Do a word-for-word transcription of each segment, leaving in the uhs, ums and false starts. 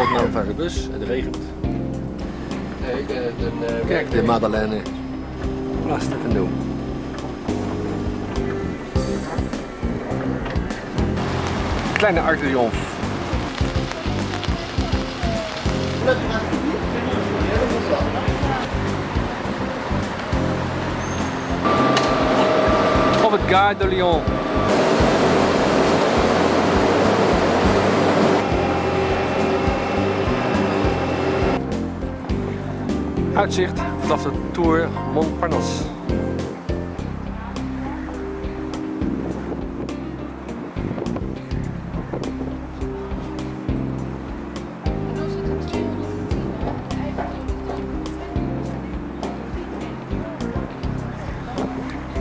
opname van de bus, het regent. Nee, de, de, de, Kijk, de Madeleine. Plastic en doen. Kleine Arc de Triomphe. Op het Gare de Lyon. Uitzicht vanaf de Tour Montparnasse.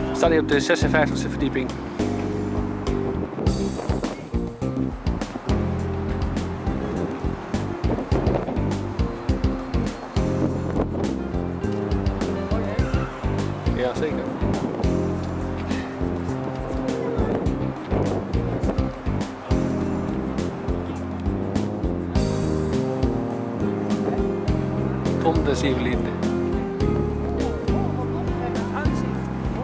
We staan hier op de zesenvijftigste verdieping. Ja, zeker. Tom de Sievelinde.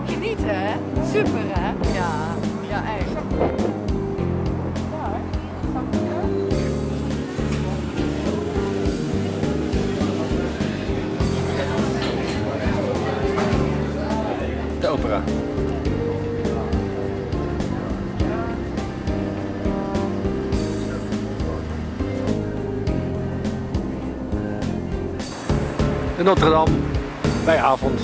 Genieten, hè? Super, hè? Ja, ja, echt. De opera. De Notre-Dame bij avond.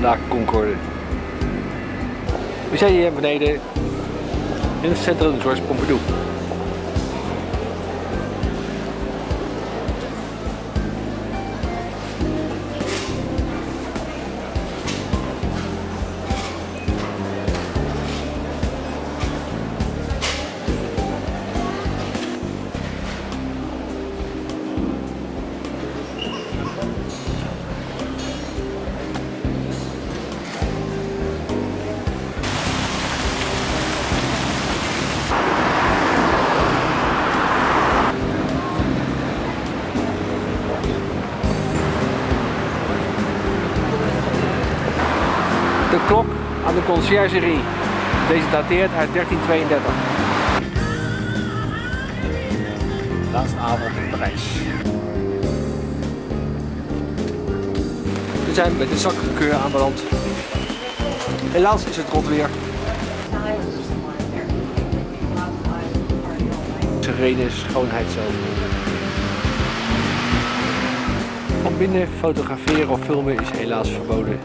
Na Concorde. We zijn hier beneden in het Centre Georges Pompidou. De klok aan de Conciergerie. Deze dateert uit dertien tweeëndertig. Laatste avond in Parijs. We zijn met de Sacré-Cœur aan de land. Helaas is het rot weer. Serene schoonheidszone. Van binnen fotograferen of filmen is helaas verboden.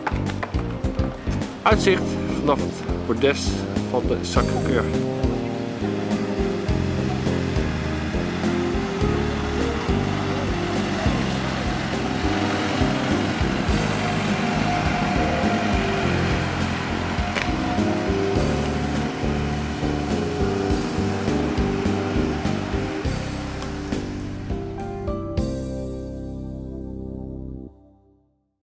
Uitzicht vanaf het bordes van de Sacré-Cœur.